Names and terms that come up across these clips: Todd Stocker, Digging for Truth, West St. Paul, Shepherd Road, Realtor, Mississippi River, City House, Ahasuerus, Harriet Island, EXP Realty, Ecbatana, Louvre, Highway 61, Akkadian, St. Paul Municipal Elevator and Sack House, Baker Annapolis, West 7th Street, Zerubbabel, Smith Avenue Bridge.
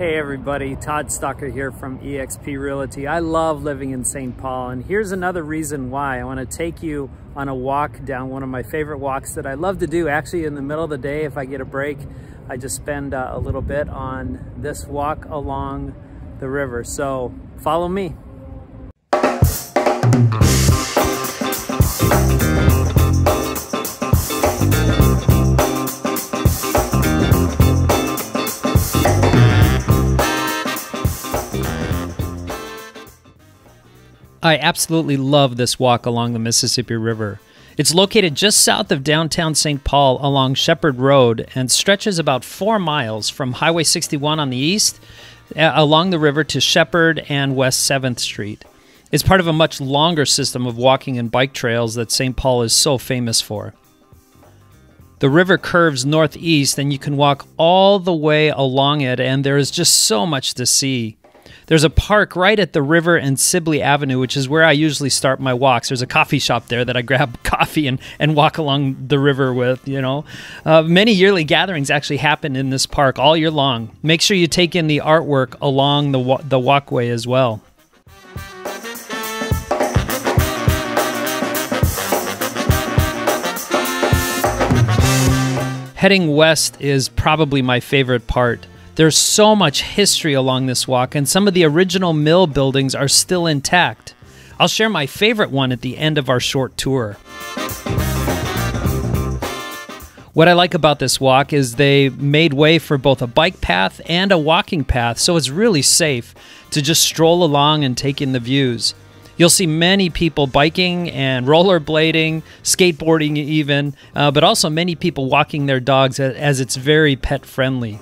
Hey everybody, Todd Stocker here from EXP Realty. I love living in St. Paul, and here's another reason why. I want to take you on a walk down one of my favorite walks that I love to do. Actually, in the middle of the day, if I get a break, I just spend a little bit on this walk along the river. So follow me. I absolutely love this walk along the Mississippi River. It's located just south of downtown St. Paul along Shepherd Road and stretches about 4 miles from Highway 61 on the east along the river to Shepherd and West 7th Street. It's part of a much longer system of walking and bike trails that St. Paul is so famous for. The river curves northeast and you can walk all the way along it, and there is just so much to see. There's a park right at the river and Sibley Avenue, which is where I usually start my walks. There's a coffee shop there that I grab coffee and walk along the river with, you know. Many yearly gatherings actually happen in this park all year long. Make sure you take in the artwork along the walkway as well. Heading west is probably my favorite part. There's so much history along this walk, and some of the original mill buildings are still intact. I'll share my favorite one at the end of our short tour. What I like about this walk is they made way for both a bike path and a walking path, so it's really safe to just stroll along and take in the views. You'll see many people biking and rollerblading, skateboarding even, but also many people walking their dogs, as it's very pet friendly.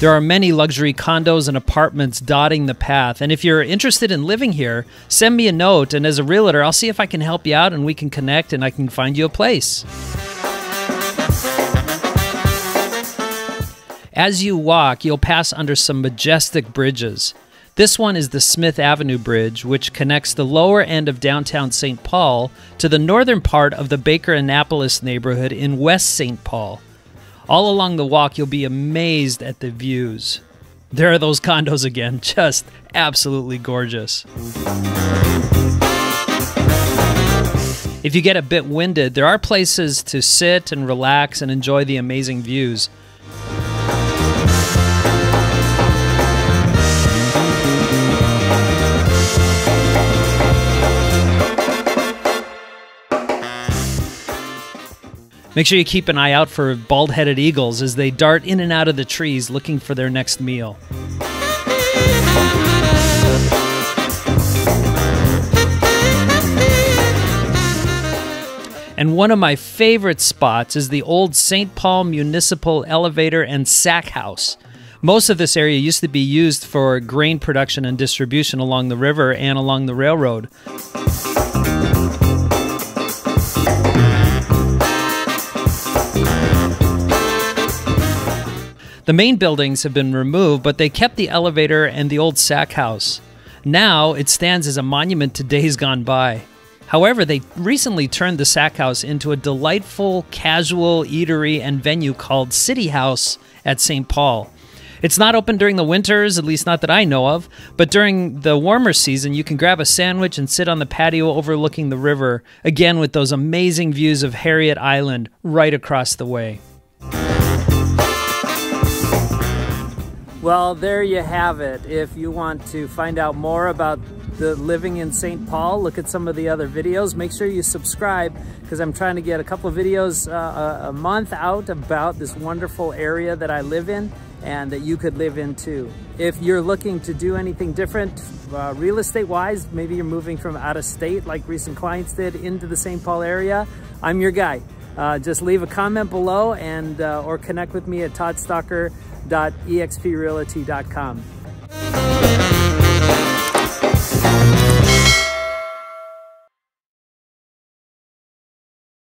There are many luxury condos and apartments dotting the path, and if you're interested in living here, send me a note, and as a realtor, I'll see if I can help you out and we can connect and I can find you a place. As you walk, you'll pass under some majestic bridges. This one is the Smith Avenue Bridge, which connects the lower end of downtown St. Paul to the northern part of the Baker Annapolis neighborhood in West St. Paul. All along the walk, you'll be amazed at the views. There are those condos again, just absolutely gorgeous. If you get a bit winded, there are places to sit and relax and enjoy the amazing views. Make sure you keep an eye out for bald-headed eagles as they dart in and out of the trees looking for their next meal. And one of my favorite spots is the old St. Paul Municipal Elevator and Sack House. Most of this area used to be used for grain production and distribution along the river and along the railroad. The main buildings have been removed, but they kept the elevator and the old sack house. Now it stands as a monument to days gone by. However, they recently turned the sack house into a delightful casual eatery and venue called City House at St. Paul. It's not open during the winters, at least not that I know of, but during the warmer season you can grab a sandwich and sit on the patio overlooking the river, again with those amazing views of Harriet Island right across the way. Well, there you have it. If you want to find out more about the living in St. Paul, look at some of the other videos. Make sure you subscribe, because I'm trying to get a couple of videos a month out about this wonderful area that I live in and that you could live in too. If you're looking to do anything different real estate wise, maybe you're moving from out of state like recent clients did into the St. Paul area, I'm your guy. Just leave a comment below and or connect with me at toddstocker.exprealty.com.